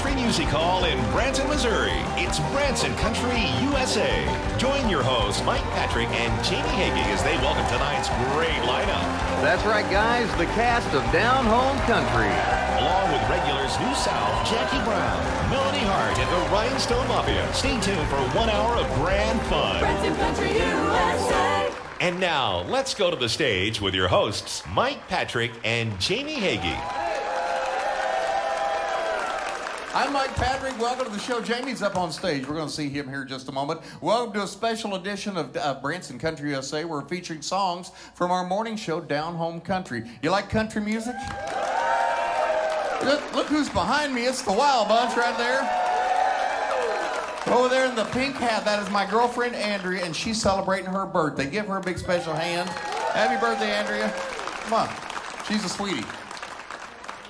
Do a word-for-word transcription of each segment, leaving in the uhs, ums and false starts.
Country Music Hall in Branson, Missouri. It's Branson Country U S A. Join your hosts, Mike Patrick and Jamie Hagee, as they welcome tonight's great lineup. That's right, guys, the cast of Down Home Country. Along with regulars New South, Jackie Brown, Melody Hart, and the Rhinestone Mafia. Stay tuned for one hour of grand fun. Branson Country U S A. And now, let's go to the stage with your hosts, Mike Patrick and Jamie Hagee. I'm Mike Patrick. Welcome to the show. Jamie's up on stage. We're going to see him here in just a moment. Welcome to a special edition of uh, Branson Country U S A. We're featuring songs from our morning show, Down Home Country. You like country music? Look, look who's behind me. It's the Wild Bunch right there. Over there in the pink hat, that is my girlfriend, Andrea, and she's celebrating her birthday. Give her a big special hand. Happy birthday, Andrea. Come on. She's a sweetie.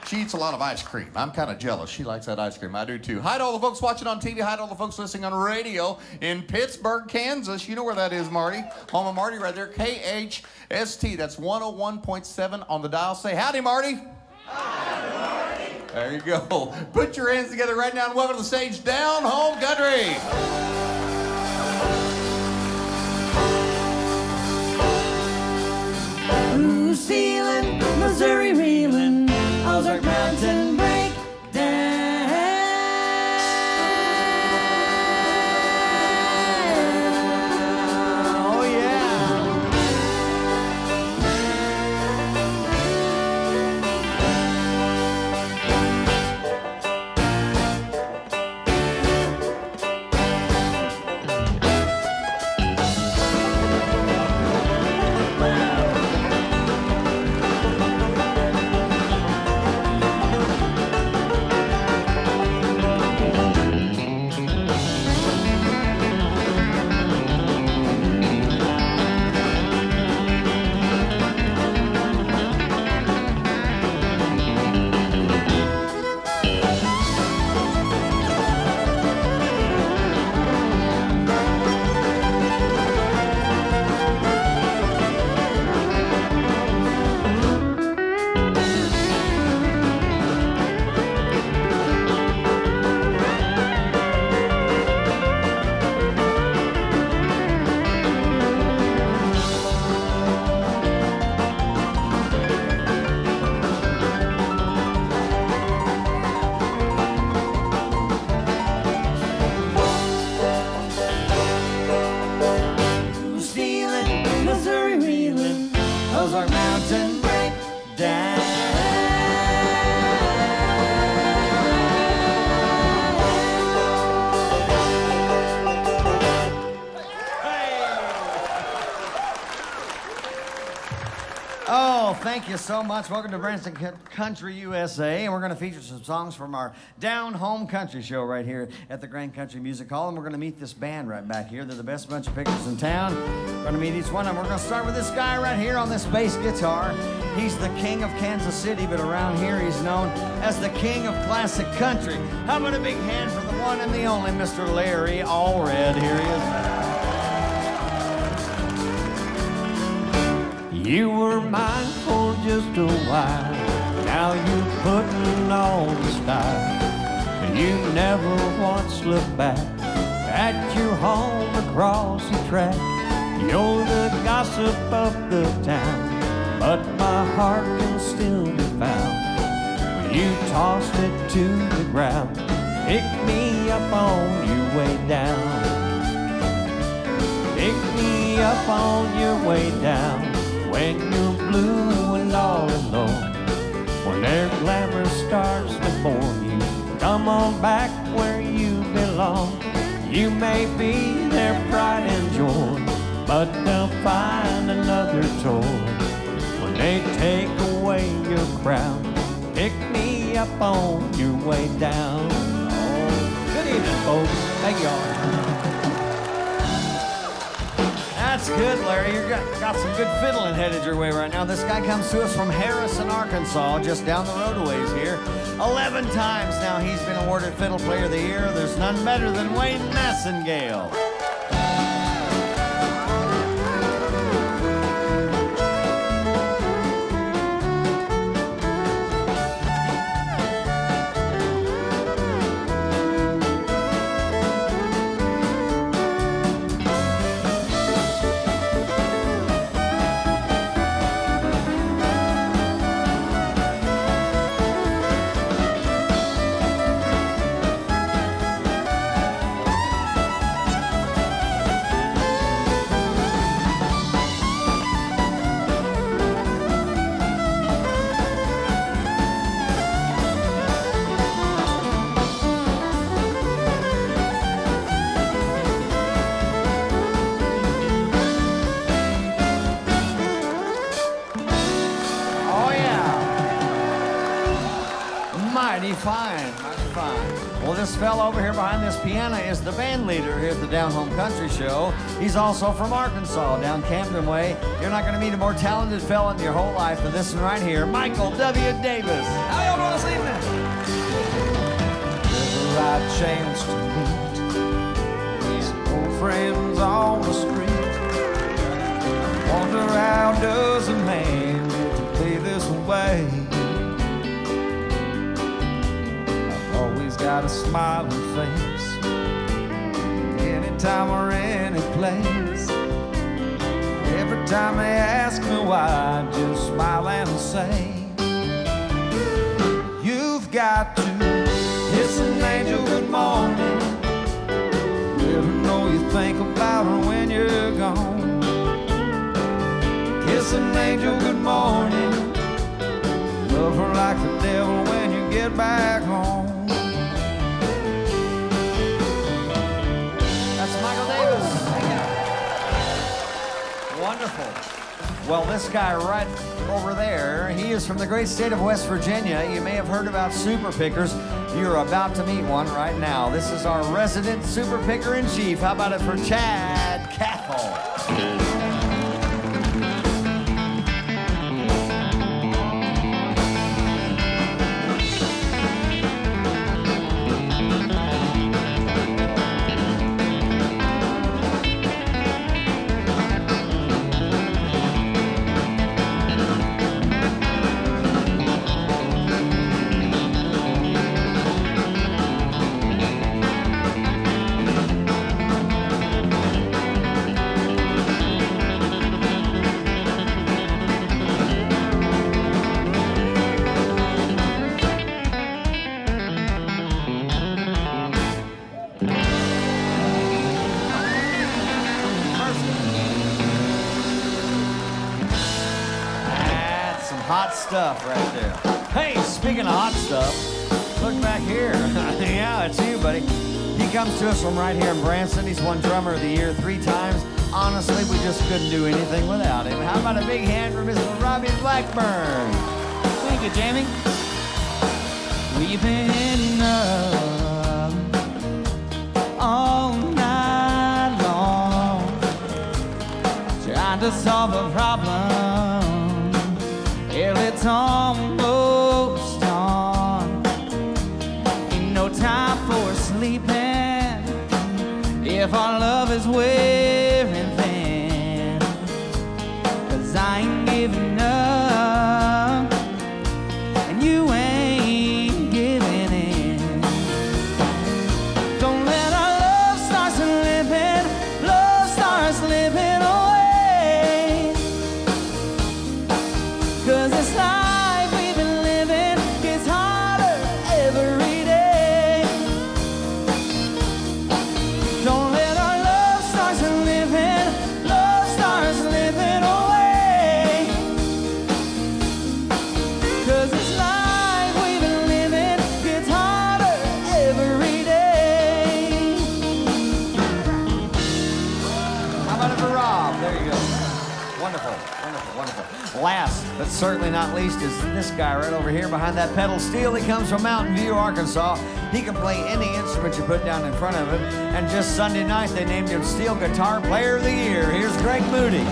She eats a lot of ice cream. I'm kind of jealous. She likes that ice cream. I do, too. Hi to all the folks watching on T V. Hi to all the folks listening on radio in Pittsburgh, Kansas. You know where that is, Marty. Home of Marty right there. K H S T. That's one oh one point seven on the dial. Say howdy, Marty. Howdy, Marty. There you go. Put your hands together right now and welcome to the stage, Down Home Country. Blue sealing, Missouri reeling, Ozark Mountain break down. Oh, yeah. Thank you so much. Welcome to Branson Country U S A, and we're going to feature some songs from our Down Home Country show right here at the Grand Country Music Hall, and we're going to meet this band right back here. They're the best bunch of pickers in town. We're going to meet each one, and we're going to start with this guy right here on this bass guitar. He's the king of Kansas City, but around here he's known as the king of classic country. How about a big hand for the one and the only Mister Larry Allred? Here he is. You were mine for just a while, now you're putting on the style. You never once looked back at your home across the track. You're the gossip of the town, but my heart can still be found. You tossed it to the ground, pick me up on your way down. Pick me up on your way down. When you're blue and all alone, when their glamour starts to form you, come on back where you belong. You may be their pride and joy, but they'll find another toy when they take away your crown. Pick me up on your way down. Oh, good evening, folks. Thank y'all. That's good, Larry. You got, got some good fiddling headed your way right now. This guy comes to us from Harrison, Arkansas, just down the roadways here. Eleven times now he's been awarded Fiddle Player of the Year. There's none better than Wayne Massengale. fine, I'm fine. Well, this fellow over here behind this piano is the band leader here at the Down Home Country Show. He's also from Arkansas, down Camden way. You're not gonna meet a more talented fellow in your whole life than this one right here, Michael W. Davis. How y'all doing this evening? Never had a chance to meet these old friends on the street. Wonder how does a man get to be this way? I've always got a smiling face, anytime or any place. Every time they ask me why, I just smile and say, you've got to kiss an angel good morning. Let her know you think about her when you're gone. Kiss an angel good morning. Love her like the devil when you get back home. That's Michael Davis. Thank you. Wonderful. Well, this guy right over there, he is from the great state of West Virginia. You may have heard about super pickers. You're about to meet one right now. This is our resident super picker in chief. How about it for Chad Cathol? Stuff right there. Hey, speaking of hot stuff, look back here. Yeah, it's you, buddy. He comes to us from right here in Branson. He's won Drummer of the Year three times. Honestly, we just couldn't do anything without him. How about a big hand for Mister Robbie Blackburn? Thank you, Jamie. We've been in love all night long, trying to solve a problem. It's almost on. Ain't no time for sleeping if our love is wearing thin. Cause I ain't giving up and you ain't giving in. Don't let our love start slipping. Love starts slipping away. Cause it's not last, but certainly not least, is this guy right over here behind that pedal steel. He comes from Mountain View, Arkansas. He can play any instrument you put down in front of him. And just Sunday night, they named him Steel Guitar Player of the Year. Here's Greg Moody.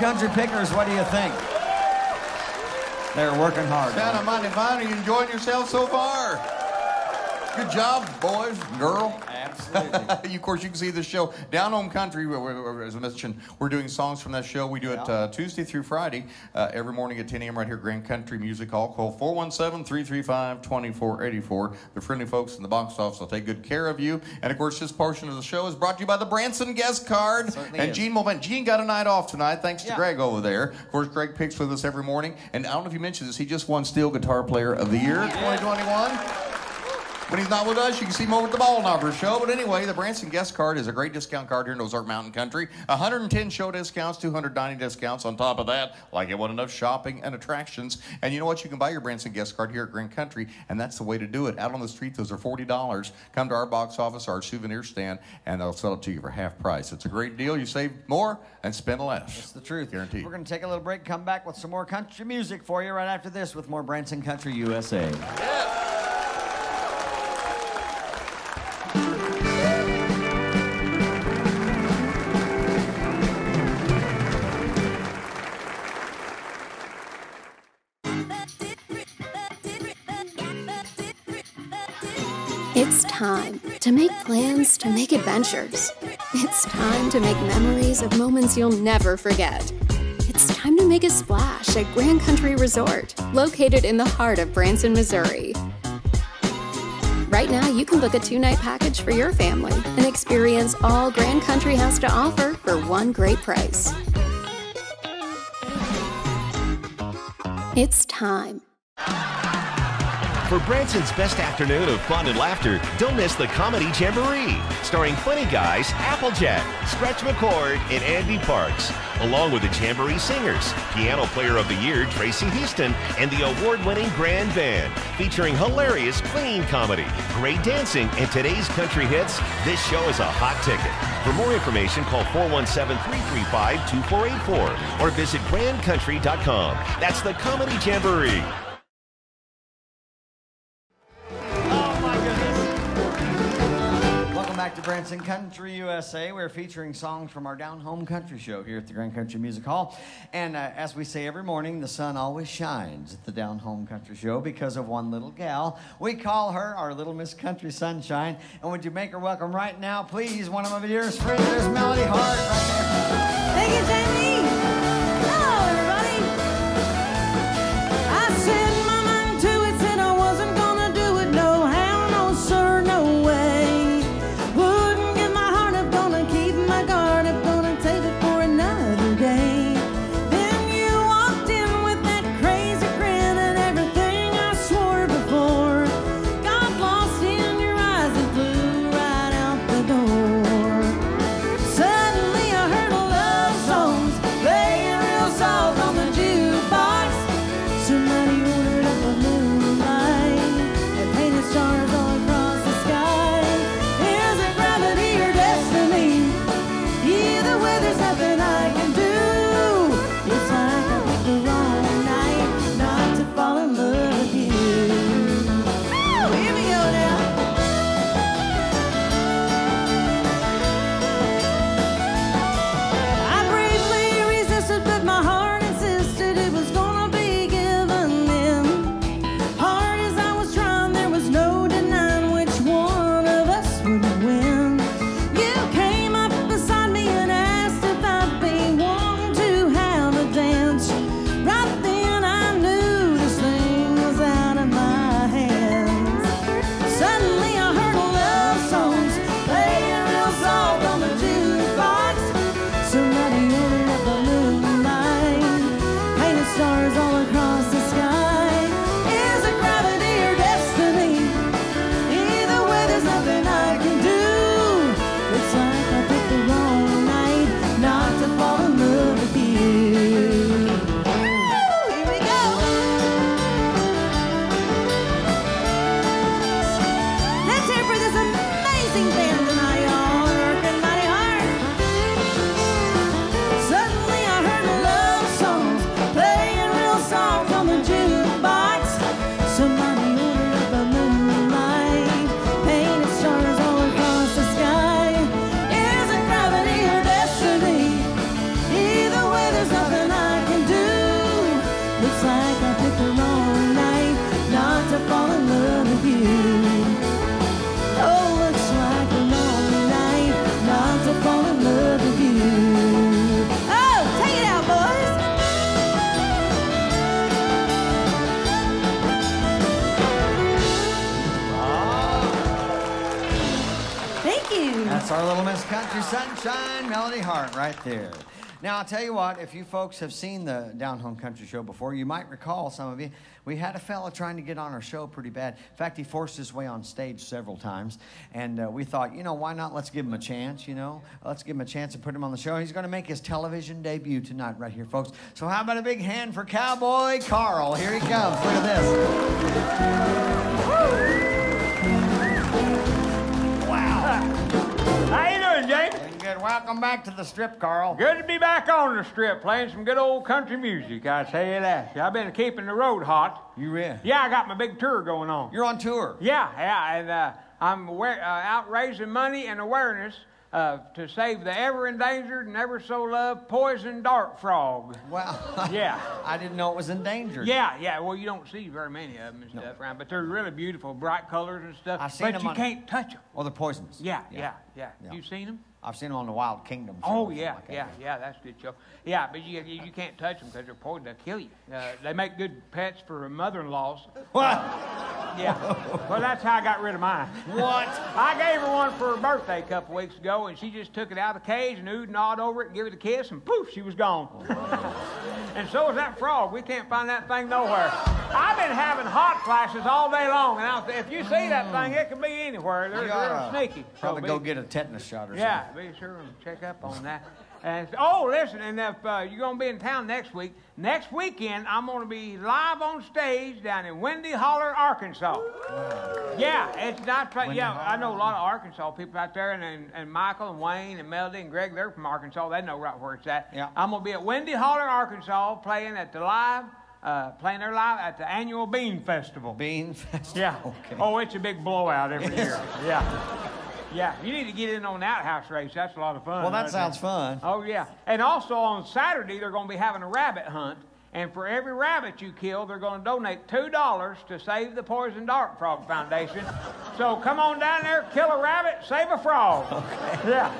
Country pickers, what do you think? They're working hard. Sound mighty fine. Are you enjoying yourself so far? Good job, boys, girl. Absolutely. You, of course, you can see the show Down Home Country. As I mentioned, we're doing songs from that show. We do it uh, Tuesday through Friday, uh, every morning at ten A M right here, Grand Country Music Hall. Call four one seven, three three five, two four eight four. The friendly folks in the box office will take good care of you. And of course, this portion of the show is brought to you by the Branson Guest Card Certainly and is. Gene Mulvaney. Gene got a night off tonight, thanks yeah. to Greg over there. Of course, Greg picks with us every morning. And I don't know if you mentioned this, he just won Steel Guitar Player of the Year yeah. twenty twenty-one. When he's not with us, you can see him over at the Ball Knopper Show. But anyway, the Branson Guest Card is a great discount card here in Ozark Mountain Country. one hundred ten show discounts, two hundred ninety discounts on top of that. Like it wasn't enough shopping and attractions. And you know what? You can buy your Branson Guest Card here at Grand Country, and that's the way to do it. Out on the street, those are forty dollars. Come to our box office, our souvenir stand, and they'll sell it to you for half price. It's a great deal. You save more and spend less. That's the truth. Guaranteed. We're going to take a little break, come back with some more country music for you right after this with more Branson Country U S A. Yeah. It's time to make plans, to make adventures. It's time to make memories of moments you'll never forget. It's time to make a splash at Grand Country Resort, located in the heart of Branson, Missouri. Right now, you can book a two-night package for your family and experience all Grand Country has to offer for one great price. It's time. For Branson's best afternoon of fun and laughter, don't miss the Comedy Jamboree, starring funny guys Applejack, Stretch McCord, and Andy Parks, along with the Jamboree Singers, Piano Player of the Year Tracy Houston, and the award-winning Grand Band, featuring hilarious clean comedy, great dancing, and today's country hits. This show is a hot ticket. For more information, call four one seven, three three five, two four eight four or visit grand country dot com. That's the Comedy Jamboree. Back to Branson Country U S A. We're featuring songs from our Down Home Country Show here at the Grand Country Music Hall. And uh, as we say every morning, the sun always shines at the Down Home Country Show because of one little gal. We call her our Little Miss Country Sunshine. And would you make her welcome right now, please? One of my dearest friends, there's Melody Hart right there. Thank you, Jamie. Hello, everybody. I said my mind to it, said I wasn't gonna do it, no how, no sir, no way. Our Little Miss Country Sunshine, Melody Hart right there. Now, I'll tell you what, if you folks have seen the Down Home Country show before, you might recall, some of you, we had a fella trying to get on our show pretty bad. In fact, he forced his way on stage several times. And uh, we thought, you know, why not? Let's give him a chance, you know? Let's give him a chance and put him on the show. He's going to make his television debut tonight right here, folks. So how about a big hand for Cowboy Carl? Here he comes. Look at this. Wow. How you doing, Jake? Good. Welcome back to the strip, Carl. Good to be back on the strip, playing some good old country music, I tell you that. I've been keeping the road hot. You really? Yeah, I got my big tour going on. You're on tour? Yeah, yeah, and uh, I'm aware, uh, out raising money and awareness uh, to save the ever-endangered and ever-so-loved poison dart frog. Wow. Yeah. I didn't know it was endangered. Yeah, yeah, well, you don't see very many of them and no. stuff around, but they're really beautiful, bright colors and stuff, I've seen but them you on... can't touch them. Oh, they're poisonous. Yeah, yeah, yeah. yeah. yeah. You've seen them? I've seen them on the Wild Kingdom. Oh, yeah, like yeah, that. yeah, that's a good show. Yeah, but you, you, you can't touch them because they're poison. They'll kill you. Uh, they make good pets for mother-in-laws. What? Uh, yeah. Well, that's how I got rid of mine. What? I gave her one for her birthday a couple weeks ago, and she just took it out of the cage and oohed and awed over it and gave it a kiss, and poof, she was gone. And so is that frog. We can't find that thing nowhere. I've been having hot flashes all day long, and I'll, if you see that thing, it could be anywhere. They're, they're sneaky. Probably so, go be, get a tetanus shot or yeah, something. Yeah. Be sure and check up on that. And, oh, listen, and if uh, you're going to be in town next week, next weekend I'm going to be live on stage down in Windy Holler, Arkansas. Wow. Yeah, it's not place. Yeah, Holler. I know a lot of Arkansas people out there, and, and, and Michael and Wayne and Melody and Greg, they're from Arkansas. They know right where it's at. Yeah. I'm going to be at Windy Holler, Arkansas, playing at the live, uh, playing their live at the annual Bean Festival. Bean Festival? Yeah. Okay. Oh, it's a big blowout every year. Yeah. Yeah, you need to get in on the outhouse race. That's a lot of fun. Well, that sounds fun. Oh, yeah. And also on Saturday, they're going to be having a rabbit hunt. And for every rabbit you kill, they're going to donate two dollars to Save the Poison Dart Frog Foundation. So come on down there, kill a rabbit, save a frog. Okay. Yeah.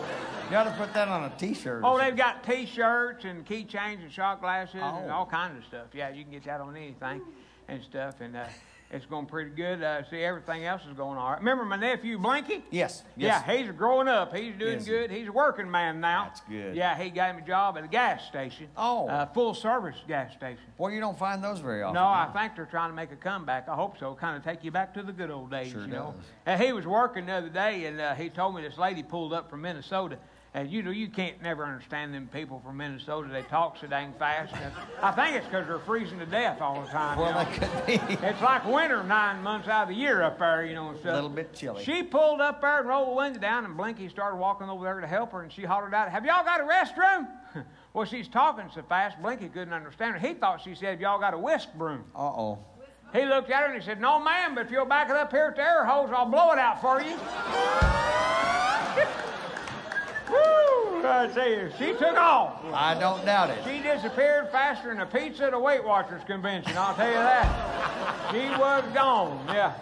You got to put that on a T-shirt. Oh, they've got T-shirts and keychains and shot glasses oh. and all kinds of stuff. Yeah, you can get that on anything and stuff. And, uh... it's going pretty good. Uh, see, everything else is going all right. Remember my nephew, Blinky? Yes. yes. Yeah, he's growing up. He's doing yes. good. He's a working man now. That's good. Yeah, he got him a job at a gas station. Oh. A full-service gas station. Well, you don't find those very often. No, I you? think they're trying to make a comeback. I hope so. Kind of take you back to the good old days, sure you know. Does. And he was working the other day, and uh, he told me this lady pulled up from Minnesota. And you know, you can't never understand them people from Minnesota. They talk so dang fast. And I think it's because they're freezing to death all the time. Well, you know? That could be. It's like winter nine months out of the year up there, you know, and stuff. A little bit chilly. She pulled up there and rolled the window down, and Blinky started walking over there to help her, and she hollered out, "Have y'all got a restroom?" Well, she's talking so fast, Blinky couldn't understand her. He thought she said, "Y'all got a whisk broom." Uh-oh. He looked at her and he said, "No, ma'am, but if you'll back it up here at the air hose, I'll blow it out for you." I tell you, she took off. I don't doubt it. She disappeared faster than a pizza at a Weight Watchers convention, I'll tell you that. She was gone, yeah.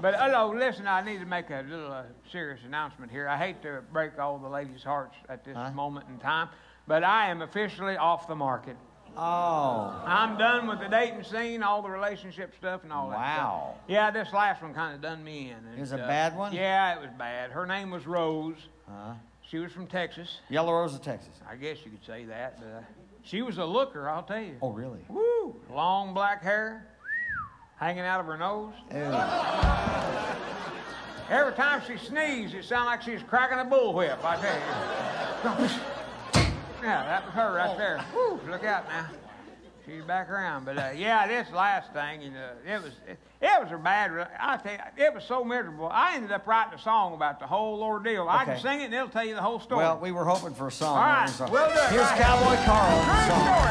But, hello, listen, I need to make a little uh, serious announcement here. I hate to break all the ladies' hearts at this huh? moment in time, but I am officially off the market. Oh. I'm done with the dating scene, all the relationship stuff and all that Wow. stuff. Yeah, this last one kind of done me in. And, it was a uh, bad one? Yeah, it was bad. Her name was Rose. Huh? She was from Texas. Yellow Rose of Texas. I guess you could say that. But, uh, she was a looker, I'll tell you. Oh, really? Woo! Long black hair hanging out of her nose. Ew. Every time she sneezed, it sounded like she was cracking a bullwhip, I tell you. Yeah, that was her right oh. there. Woo! Look out now. She's back around. But, uh, yeah, this last thing, you know, it was it, it was a bad, I tell you, it was so miserable. I ended up writing a song about the whole ordeal. Okay. I can sing it, and it'll tell you the whole story. Well, we were hoping for a song. All right, so we'll do it. Here's right Cowboy here. Carl. Song. Story,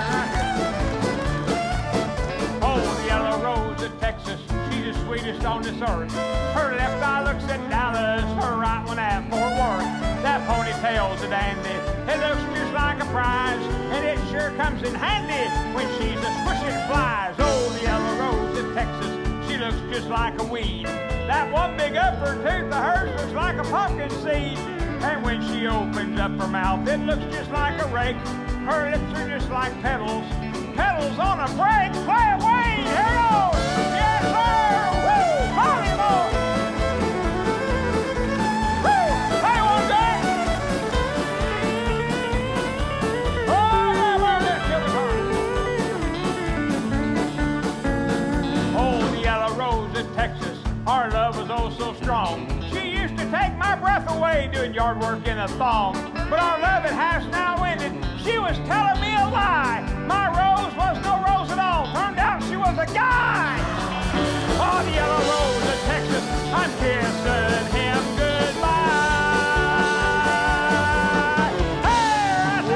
right? Oh, the yellow rose of Texas, she's the sweetest on this earth. Her left eye looks at Dallas, her right one at Fort Worth. That ponytail's a dandy, it looks just like a prize, and it sure comes in handy when she's a swishing flies. Oh, the yellow rose of Texas, she looks just like a weed. That one big upper tooth of hers looks like a pumpkin seed. And when she opens up her mouth, it looks just like a rake. Her lips are just like petals, petals on a break. Play away, here goes! Yes, sir! Woo! Volleyball! Woo! Hey, one, Jack! Oh! stuck away doing yard work in a thong. But our loving has now ended. She was telling me a lie. My rose was no rose at all. Turned out she was a guy. Oh, the yellow rose of Texas, I'm kissing him goodbye. Hey, woo.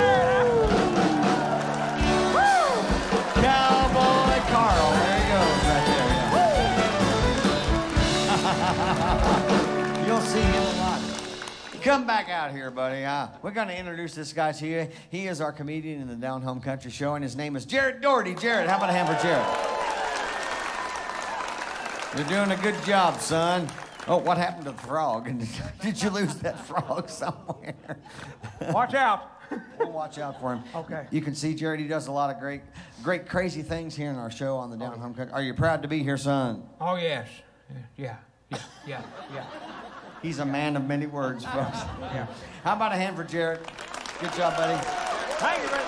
Woo. Cowboy Carl. There he goes right there. Yeah. You'll see him a lot. Come back out here, buddy. Uh, we're going to introduce this guy to you. He is our comedian in the Down Home Country show, and his name is Jared Doherty. Jared, how about a hand for Jared? You're doing a good job, son. Oh, what happened to the frog? Did you lose that frog somewhere? Watch out. We'll watch out for him. Okay. You can see, Jared, he does a lot of great, great crazy things here in our show on the Down Home Country. Are you proud to be here, son? Oh, yes. Yeah, yeah, yeah, yeah. He's a man of many words, folks. Yeah. How about a hand for Jared? Good job, buddy. Thank you, buddy.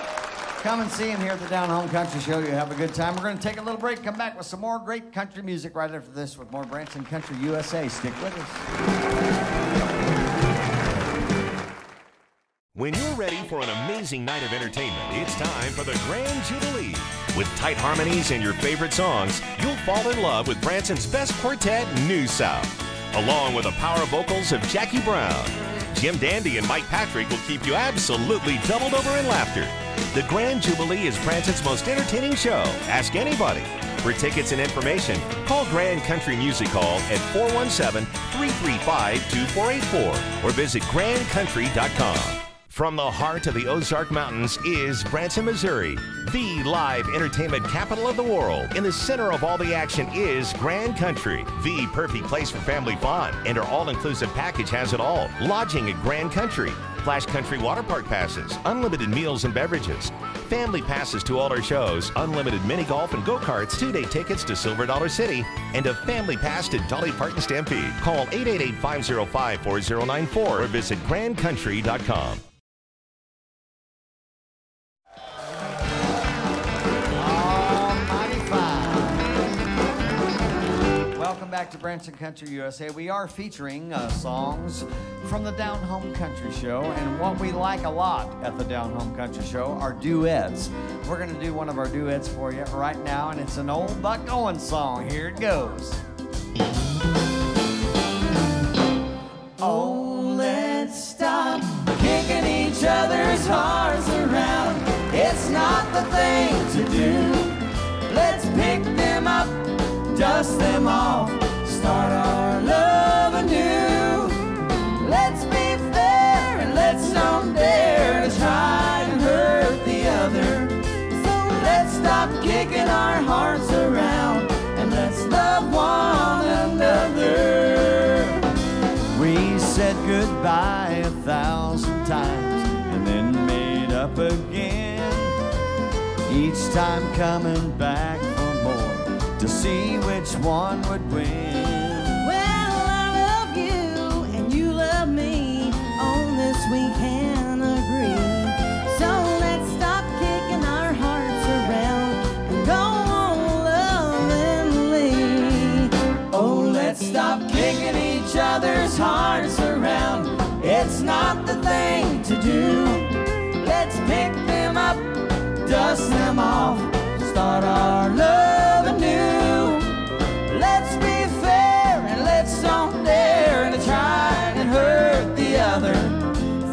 Come and see him here at the Down Home Country Show. You'll have a good time. We're going to take a little break, come back with some more great country music right after this with more Branson Country U S A. Stick with us. When you're ready for an amazing night of entertainment, it's time for the Grand Jubilee. With tight harmonies and your favorite songs, you'll fall in love with Branson's best quartet, New South. Along with the power vocals of Jackie Brown. Jim Dandy and Mike Patrick will keep you absolutely doubled over in laughter. The Grand Jubilee is Branson's most entertaining show. Ask anybody. For tickets and information, call Grand Country Music Hall at four one seven, three three five, two four eight four or visit grand country dot com. From the heart of the Ozark Mountains is Branson, Missouri, the live entertainment capital of the world. In the center of all the action is Grand Country, the perfect place for family fun, and our all-inclusive package has it all. Lodging at Grand Country, Flash Country Water Park passes, unlimited meals and beverages, family passes to all our shows, unlimited mini golf and go-karts, two-day tickets to Silver Dollar City, and a family pass to Dolly Parton Stampede. Call eight eight eight, five oh five, four oh nine four or visit grand country dot com. Back to Branson Country U S A. We are featuring uh, songs from the Down Home Country Show, and what we like a lot at the Down Home Country Show are duets. We're going to do one of our duets for you right now, and it's an old Buck Owens song. Here it goes. Oh, let's stop kicking each other's hearts around. It's not the thing to do. Let's pick them up, dust them off, start our love anew. Let's be fair and let's don't dare to try to hurt the other. So let's stop kicking our hearts around and let's love one another. We said goodbye a thousand times and then made up again. Each time coming back for more to see which one would win. Well, I love you and you love me. On this we can agree. So let's stop kicking our hearts around and go on lovingly. Oh, let's stop kicking each other's hearts around. It's not the thing to do. Let's pick them up, dust them off, start our love. Let's be fair and let's don't dare to try and hurt the other.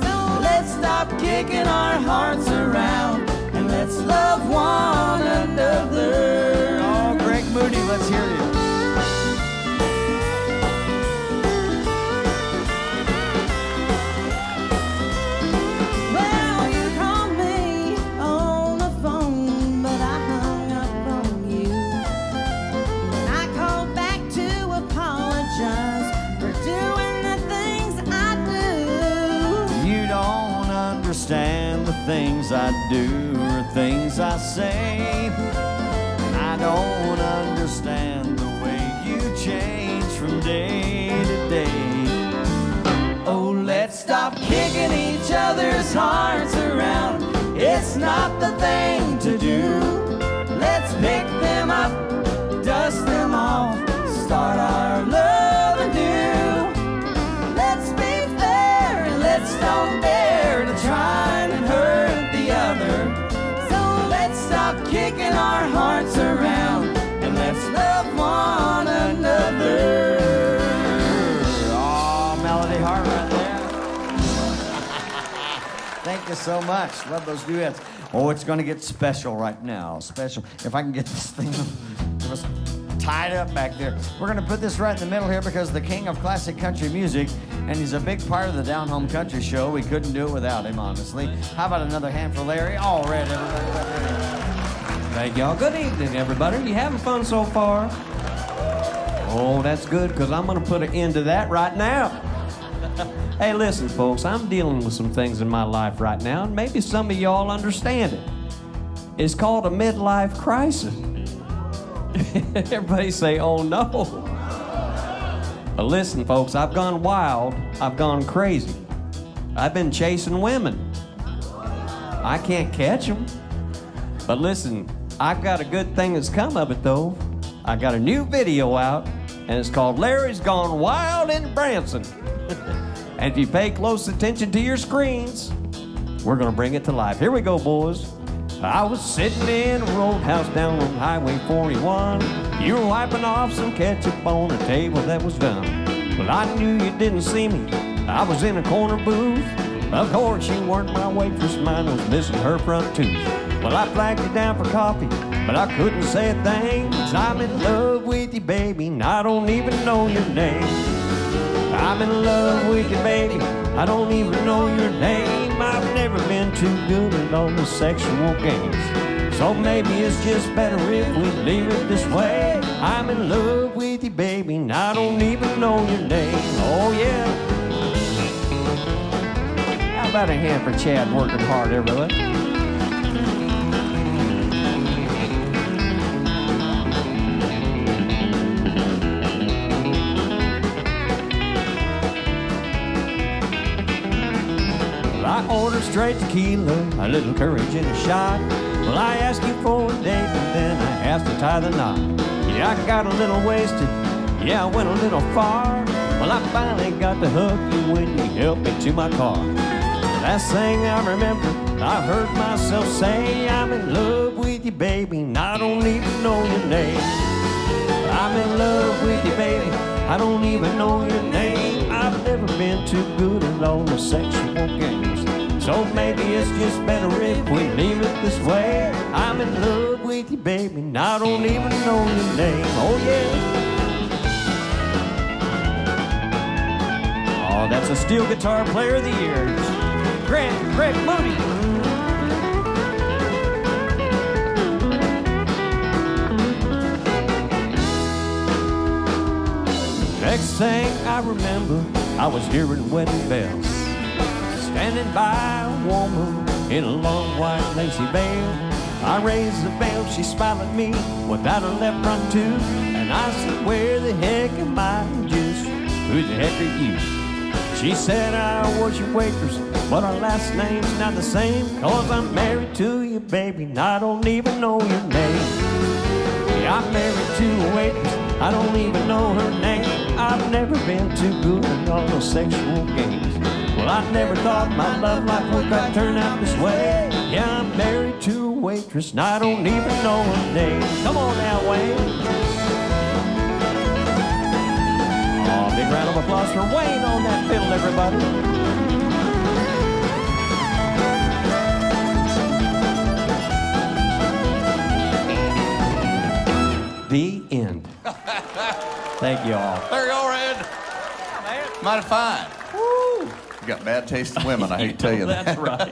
So let's stop kicking our hearts around and let's love one another. Oh, Greg Moody, let's hear you. Understand the things I do or things I say. I don't understand the way you change from day to day. Oh, let's stop kicking each other's hearts around. It's not the thing to do. Let's pick them up, dust them off, start our love anew. Let's be fair. Thank you so much. Love those duets. Oh, it's going to get special right now. Special. If I can get this thing tied up back there. We're going to put this right in the middle here because the king of classic country music, and he's a big part of the Down Home Country show. We couldn't do it without him, honestly. How about another hand for Larry Allred, everybody? Thank y'all. Good evening, everybody. You having fun so far? Oh, that's good, because I'm going to put an end to that right now. Hey, listen, folks, I'm dealing with some things in my life right now, and maybe some of y'all understand it. It's called a midlife crisis. Everybody say, oh, no. But listen, folks, I've gone wild. I've gone crazy. I've been chasing women. I can't catch them. But listen, I've got a good thing that's come of it, though. I got a new video out, and it's called Larry's Gone Wild in Branson. And if you pay close attention to your screens, we're going to bring it to life. Here we go, boys. I was sitting in a roadhouse down on Highway forty-one. You were wiping off some ketchup on a table that was done. Well, I knew you didn't see me. I was in a corner booth. Of course, you weren't my waitress. Mine was missing her front tooth. Well, I flagged you down for coffee, but I couldn't say a thing. 'Cause I'm in love with you, baby, and I don't even know your name. I'm in love with you, baby, I don't even know your name. I've never been too good at all the sexual games, so maybe it's just better if we leave it this way. I'm in love with you, baby, and I don't even know your name. Oh, yeah. How about a hand for Chad working hard, everybody? I ordered straight tequila, a little courage and a shot. Well, I asked you for a date, and then I asked to tie the knot. Yeah, I got a little wasted, yeah, I went a little far. Well, I finally got to hug you when you helped me to my car. Last thing I remember, I heard myself say, I'm in love with you, baby, and I don't even know your name. I'm in love with you, baby, I don't even know your name. I've never been too good at all the sexual games, so maybe it's just better if we leave it this way. I'm in love with you, baby, and I don't even know your name. Oh, yeah. Oh, that's a steel guitar player of the year, Greg, Greg Moody. Next thing I remember, I was hearing wedding bells, standing by a woman in a long white lacy veil. I raised the veil, she smiled at me without a left front tooth, and I said, where the heck am I? Just who the heck are you? She said, I was your waitress, but our last name's not the same, 'cause I'm married to you, baby, and I don't even know your name. Yeah, I'm married to a waitress, I don't even know her name. I've never been too good at all those sexual games. Well, I never thought my love life would not turn out this way. Yeah, I'm married to a waitress, and I don't even know her name. Come on now, Wayne. Oh, big round of applause for Wayne on that fiddle, everybody. The end. Thank you all. There you go, Red. Yeah, man. Mighty fine. Woo! Got bad taste in women, I hate to tell you that. That's right.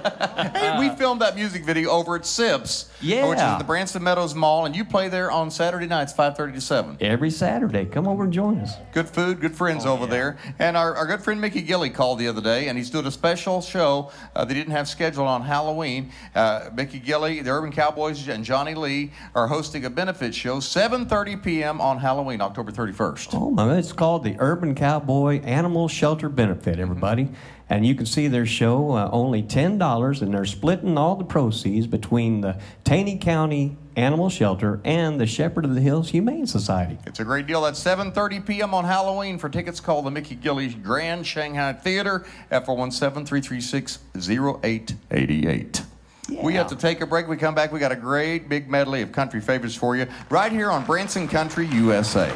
Hey, uh, we filmed that music video over at Sips, yeah, which is at the Branson Meadows Mall, and you play there on Saturday nights, five thirty to seven. Every Saturday. Come over and join us. Good food, good friends oh, over yeah. there. And our, our good friend Mickey Gilley called the other day, and he's doing a special show uh, they didn't have scheduled on Halloween. Uh, Mickey Gilley, the Urban Cowboys, and Johnny Lee are hosting a benefit show, seven thirty p m on Halloween, October thirty-first. Oh, my, it's called the Urban Cowboy Animal Shelter Benefit, everybody. Mm-hmm. And you can see their show, uh, only ten dollars, and they're splitting all the proceeds between the Taney County Animal Shelter and the Shepherd of the Hills Humane Society. It's a great deal. That's seven thirty p m on Halloween. For tickets, call the Mickey Gilley Grand Shanghai Theater at four one seven, three three six, zero eight eight eight. Yeah. We have to take a break. We come back. We got a great big medley of country favorites for you right here on Branson Country U S A.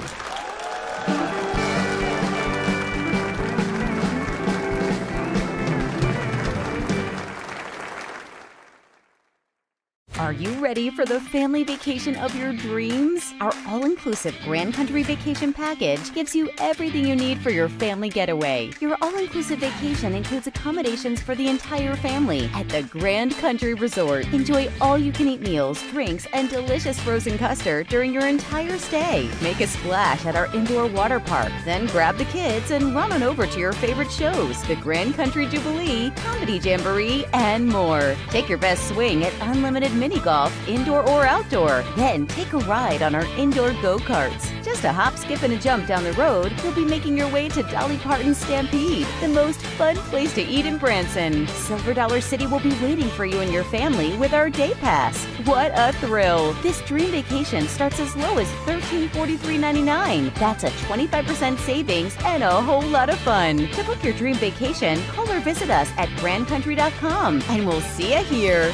you ready for the family vacation of your dreams? Our all-inclusive Grand Country Vacation Package gives you everything you need for your family getaway. Your all-inclusive vacation includes accommodations for the entire family at the Grand Country Resort. Enjoy all-you-can-eat meals, drinks, and delicious frozen custard during your entire stay. Make a splash at our indoor water park, then grab the kids and run on over to your favorite shows, the Grand Country Jubilee, Comedy Jamboree, and more. Take your best swing at unlimited mini golf, indoor or outdoor, then take a ride on our indoor go-karts. Just a hop, skip, and a jump down the road, you'll be making your way to Dolly Parton Stampede, the most fun place to eat in Branson. Silver Dollar City will be waiting for you and your family with our day pass. What a thrill! This dream vacation starts as low as thirteen forty-three ninety-nine. That's a twenty-five percent savings and a whole lot of fun. To book your dream vacation, call or visit us at grand country dot com, and we'll see you here.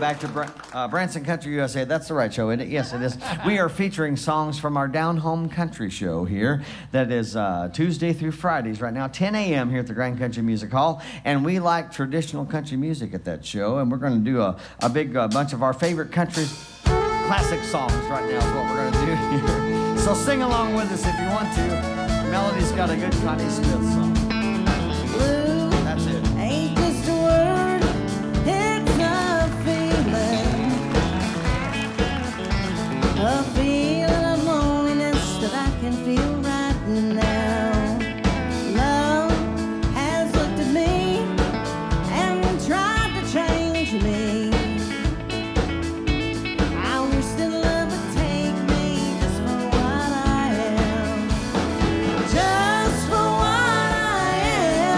Back to Br uh, Branson Country U S A. That's the right show, isn't it? Yes, it is. We are featuring songs from our Down Home Country show here. That is uh, Tuesday through Fridays right now, ten A M here at the Grand Country Music Hall. And we like traditional country music at that show. And we're going to do a, a big uh, bunch of our favorite country classic songs right now is what we're going to do here. So sing along with us if you want to. Melody's got a good Connie Smith song. That's it. Ain't just a word. It's not. I feel the loneliness that I can feel right now. Love has looked at me and tried to change me. I wish that love would take me just for what I am. Just for what I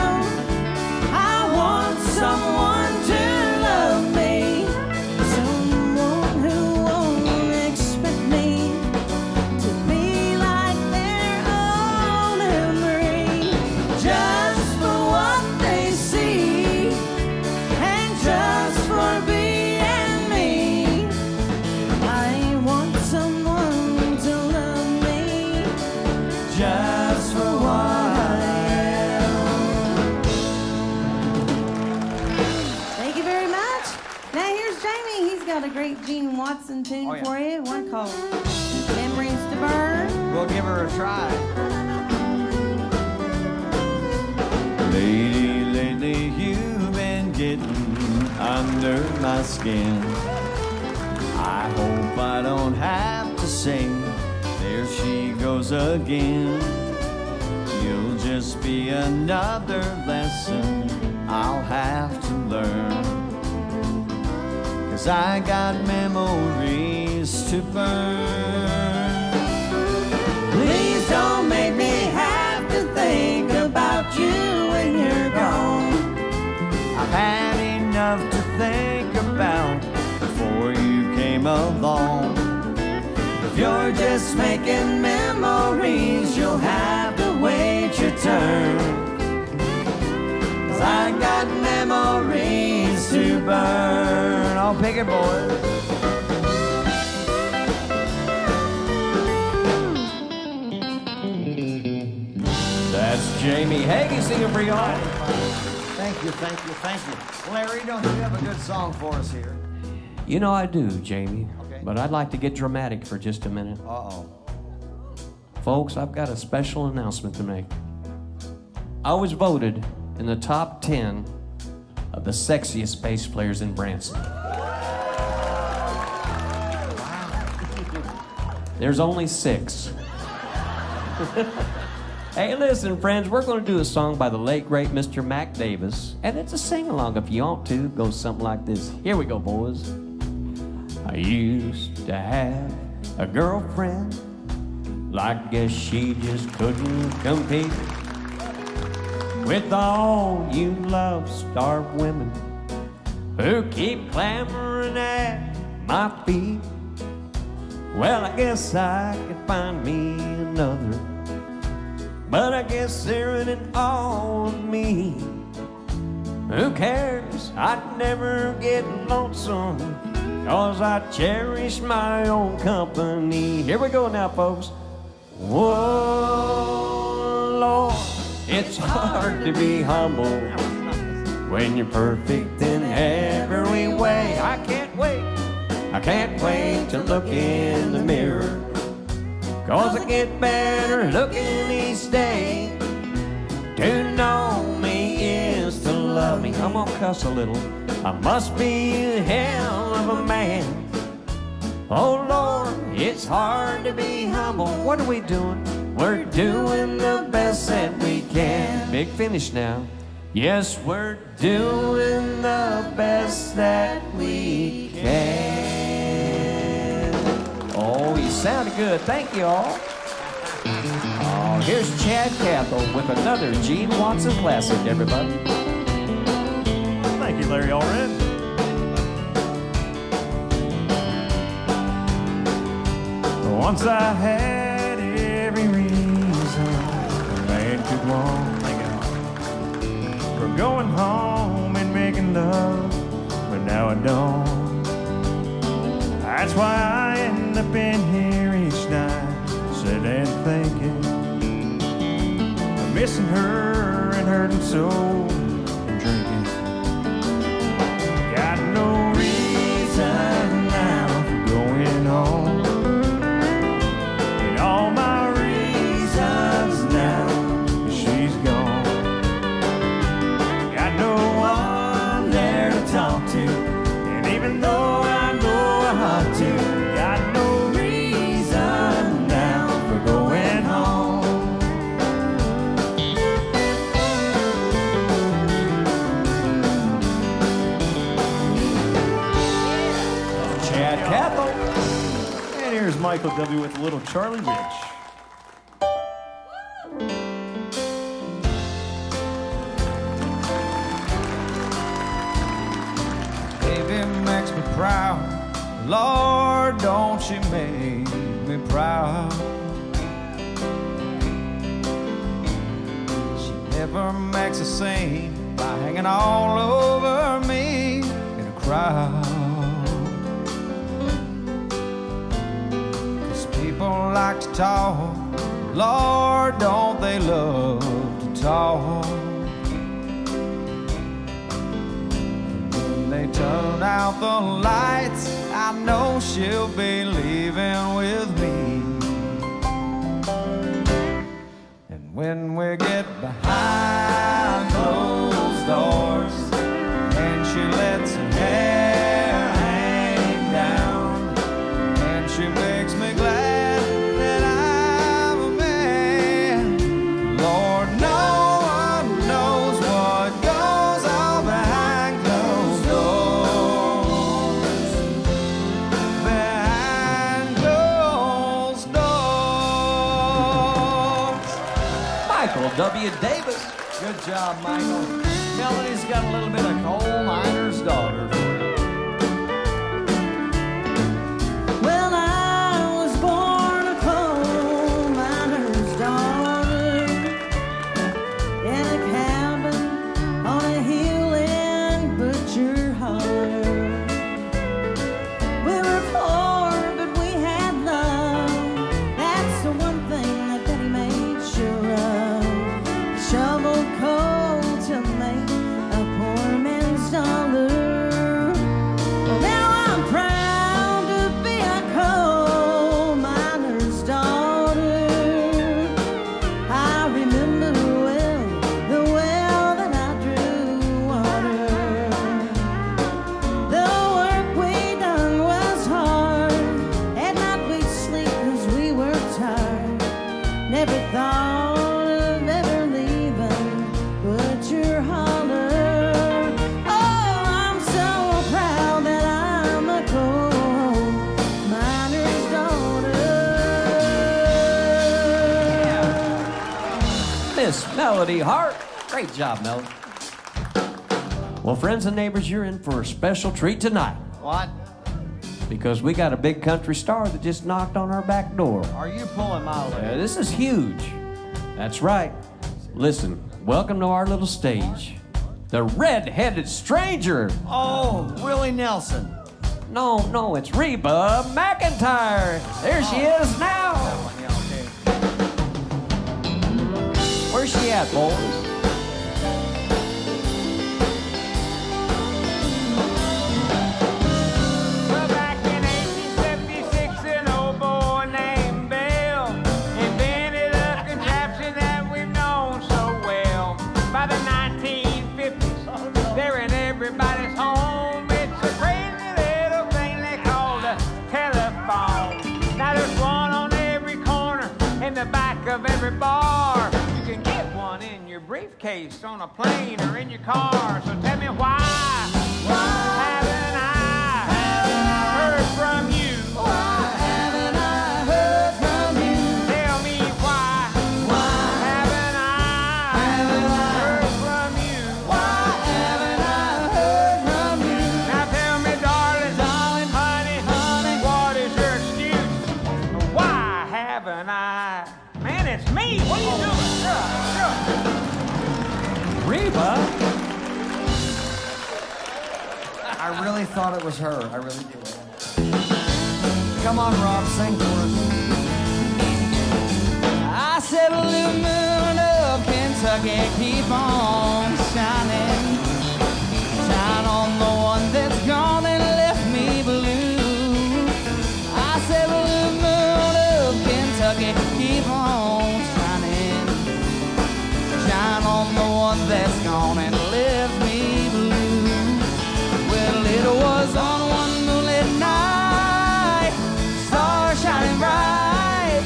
am. I want someone to love me. Someone who won't expect Gene Watson tune oh, yeah. for you. One call. Memories to burn. We'll give her a try. Lady, lady, you've been getting under my skin. I hope I don't have to sing. There she goes again. You'll just be another lesson I'll have to learn. Cause I got memories to burn. Please don't make me have to think about you when you're gone. I've had enough to think about before you came along. If you're just making memories, you'll have to wait your turn. Cause I got memories to burn. I'll pick it, boys. That's Jamie Hagee singing for y'all. Thank you, thank you, thank you. Larry, don't you have a good song for us here? You know I do, Jamie. Okay. But I'd like to get dramatic for just a minute. Uh-oh. Folks, I've got a special announcement to make. I was voted in the top ten of the sexiest bass players in Branson. There's only six. Hey, listen, friends, we're going to do a song by the late, great Mister Mac Davis, and it's a sing-along. If you want to, it goes something like this. Here we go, boys. I used to have a girlfriend. I guess she just couldn't compete with all you love-starved women who keep clamoring at my feet. Well, I guess I could find me another, but I guess they're in it all of me. Who cares? I'd never get lonesome, cause I cherish my own company. Here we go now, folks. Whoa. It's hard to be humble when you're perfect in every way. I can't wait, I can't wait to look in the mirror, 'cause I get better looking each day. To know me is to love me. I'm gonna cuss a little. I must be a hell of a man. Oh Lord, it's hard to be humble. What are we doing? We're doing the best that we can. Big finish now. Yes, we're doing the best that we can. Oh, you sounded good. Thank you all. Oh, here's Chad Cathol with another Gene Watson classic, everybody. Thank you, Larry Allred. Once I had every reason, I had too long for going home and making love, but now I don't. That's why I end up in here each night, sitting and thinking, I'm missing her and hurting so, and drinking. Got no reason now for going home. All my reasons now, she's gone. Got no one there to talk to, and even though I know I ought to, got no reason now for going home. Chad Cathol. Here's Michael W. with Little Charlie Rich. Baby makes me proud. Lord, don't she make me proud. She never makes a scene by hanging all over me in a crowd. People like to talk, Lord, don't they love to talk? When they turn out the lights, I know she'll be leaving with me. And when we get behind those doors, and she lets her hair hang down, and she makes me glad. W. Davis. Good job, Michael. Melody's got a little bit of coal miner's daughter. Well, I was born a coal miner's daughter in a cabin on a hill in Butcher Holler. We were poor, but we had love. That's the one thing that Betty made sure of. Shovel coal to make a poor man's dollar. Well, now I'm proud to be a coal miner's daughter. I remember well the well that I drew water. The work we done was hard. At night we'd sleep 'cause we were tired. Never thought. Melody Hart. Great job, Melody. Well, friends and neighbors, you're in for a special treat tonight. What? Because we got a big country star that just knocked on our back door. Are you pulling my leg? Uh, this is huge. That's right. Listen, welcome to our little stage. The red-headed stranger. Oh, Willie Nelson. No, no, it's Reba McEntire. There oh. she is now. Where's she me out, boys. Bar. You can get one in your briefcase, on a plane, or in your car. So tell me why, why haven't I, haven't I heard from you? Why haven't I heard from you? Tell me why, why haven't I, haven't I heard from you? Why haven't I heard from you? Now tell me, darling, darling, honey, honey, what is your excuse? Why haven't I? Man, it's me! What are you doing? Sure, sure. Reba? I really thought it was her. I really did. Come on, Rob, sing for us. I said a little moon of Kentucky, keep on shining. Shine on the one that's gone and left me blue. I said a little moon of Kentucky, keep on shining. Shine on the one that's gone and left me blue. Well, it was on one moonlit night, stars shining bright,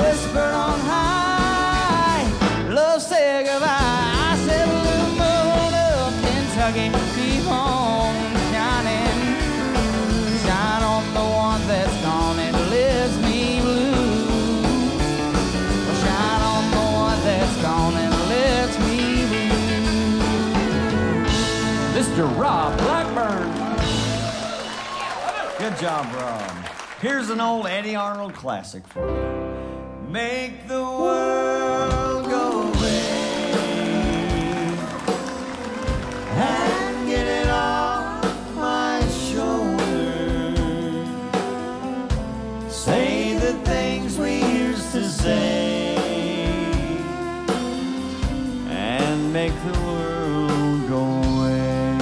whispered on high, love said goodbye. I said, blue moon of Kentucky, keep on shining. Shine on the one that's gone and left me blue. And let me be. Mister Rob Blackburn. Good job, Rob. Here's an old Eddie Arnold classic for you. Make the world go away and get it off my shoulder. Say the things we used to say. Make the world go away.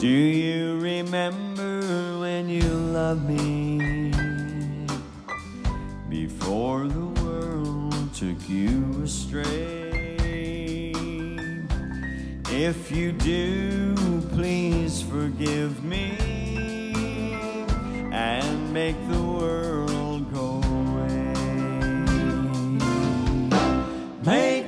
Do you remember when you loved me? Before the world took you astray. If you do, please forgive me and make the world go away. Make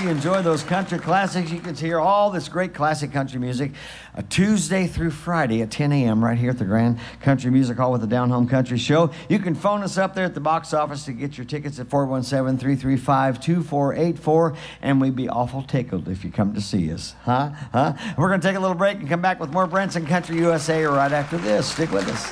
you enjoy those country classics. You can hear all this great classic country music a Tuesday through Friday at ten a m right here at the Grand Country Music Hall with the Down Home Country Show. You can phone us up there at the box office to get your tickets at four one seven, three three five, two four eight four, and we'd be awful tickled if you come to see us. Huh? Huh? We're going to take a little break and come back with more Branson Country U S A right after this. Stick with us.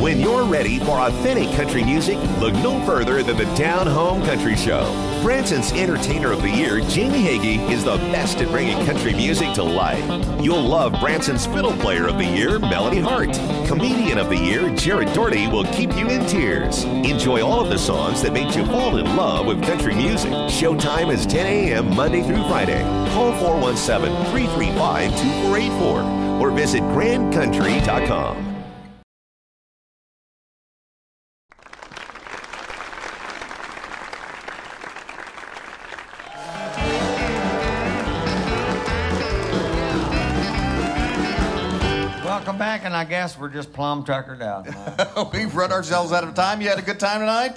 When you're ready for authentic country music, look no further than the Down Home Country Show. Branson's Entertainer of the Year, Jamie Hagee, is the best at bringing country music to life. You'll love Branson's Fiddle Player of the Year, Melody Hart. Comedian of the Year, Jared Doherty, will keep you in tears. Enjoy all of the songs that made you fall in love with country music. Showtime is ten a m Monday through Friday. Call four one seven, three three five, two four eight four or visit grand country dot com. Welcome back, and I guess we're just plum tuckered out. We've run ourselves out of time. You had a good time tonight?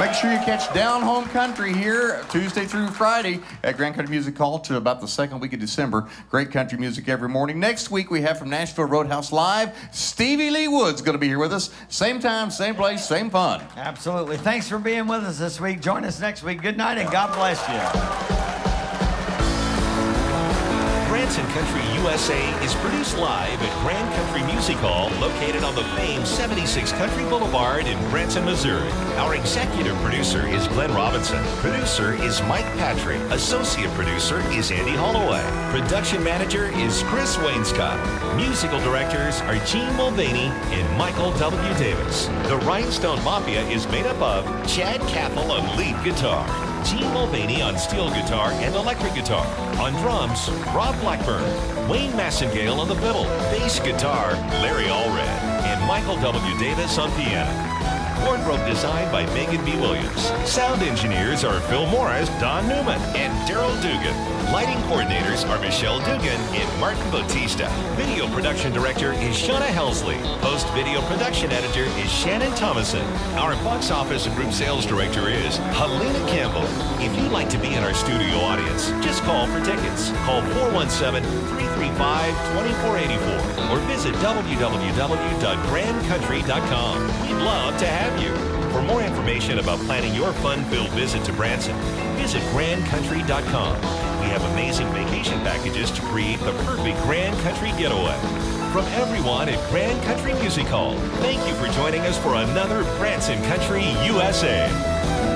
Make sure you catch Down Home Country here Tuesday through Friday at Grand Country Music Hall to about the second week of December. Great country music every morning. Next week we have from Nashville Roadhouse Live, Stevie Lee Wood's going to be here with us. Same time, same place, same fun. Absolutely. Thanks for being with us this week. Join us next week. Good night and God bless you. Branson Country U S A is produced live at Grand Country Music Hall, located on the famed seventy-six Country Boulevard in Branson, Missouri. Our executive producer is Glenn Robinson. Producer is Mike Patrick. Associate producer is Andy Holloway. Production manager is Chris Wainscott. Musical directors are Gene Mulvaney and Michael W. Davis. The Rhinestone Mafia is made up of Chad Cathol on lead guitar, Gene Mulvaney on steel guitar and electric guitar. On drums, Rob Blackburn, Wayne Massengale on the fiddle, bass guitar, Larry Allred, and Michael W. Davis on piano. Wardrobe designed by Megan B. Williams. Sound engineers are Phil Morris, Don Newman, and Daryl Dugan. Lighting coordinators are Michelle Dugan and Martin Bautista. Video production director is Shauna Helsley. Post video production editor is Shannon Thomason. Our box office and group sales director is Helena Campbell. If you'd like to be in our studio audience, just call for tickets. Call four one seven, three three five, two four eight four or visit w w w dot grand country dot com. We'd love to have you. For more information about planning your fun-filled visit to Branson, visit grand country dot com. We have amazing vacation packages to create the perfect Grand Country getaway. From everyone at Grand Country Music Hall, thank you for joining us for another Branson Country U S A.